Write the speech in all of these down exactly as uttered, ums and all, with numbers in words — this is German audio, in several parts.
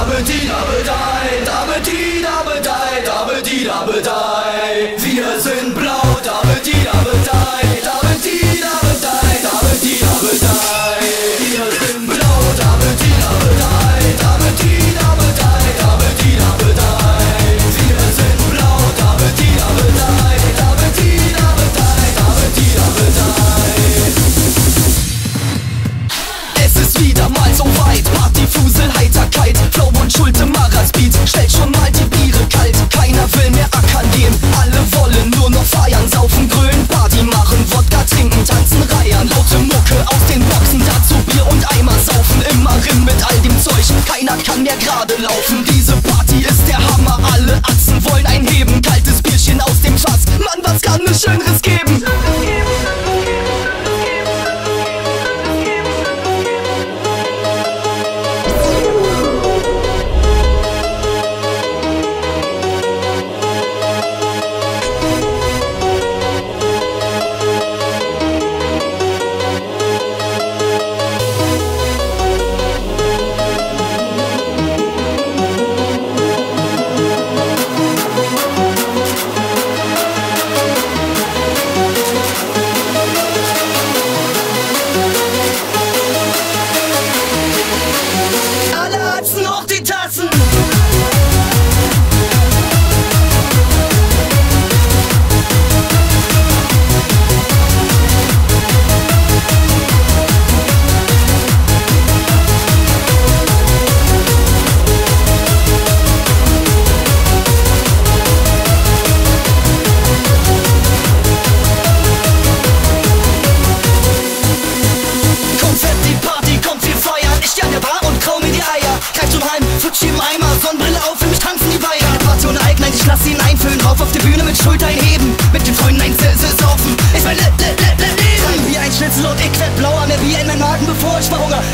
Appetit, Appeteit, Appetit, Appeteit, Appetit, Appeteit. Wir sind blau, Appetit, Appeteit, Appetit, Appeteit, Appetit, Appeteit. Wir sind blau, Appetit, Appeteit, Appetit, Appeteit, Appetit, Appeteit. Wir sind blau, Appetit, Appeteit, Appetit, Appeteit, Appetit, Appeteit. Es ist wieder mal so weit, Party, Fusel, Heiterkeit. Flaum und Schulte, Maras-Beat, stellt schon mal die Biere kalt. Keiner will mehr ackern gehen, alle wollen nur noch feiern. Saufen, grölen, Party machen, Wodka trinken, tanzen, reiern. Laute Mucke aus den Boxen, dazu Bier und Eimer. Saufen immer Rimm mit all dem Zeug, keiner kann mehr gerade laufen. Diese Party ist der Hammer, alle Atzen wollen einheben. Kaltes Bierchen aus dem Fass, Mann, was kann es Schöneres geben?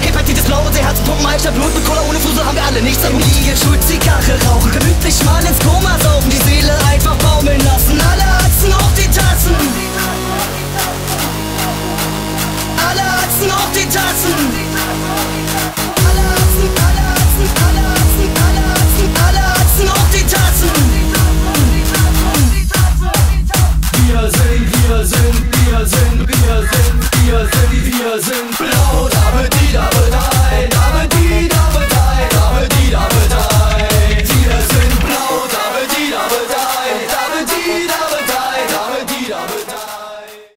Hepatitis Blau, unser Herz pumpen, Halsschlag, Blut mit Cola, ohne Fusel haben wir alle nichts am Liegen. Schuld, Zigarre rauchen, gemütlich mal ins Koma saufen, die Seele einfach baumeln lassen. Alle Atzen auf die Tassen. Alle Atzen auf die Tassen.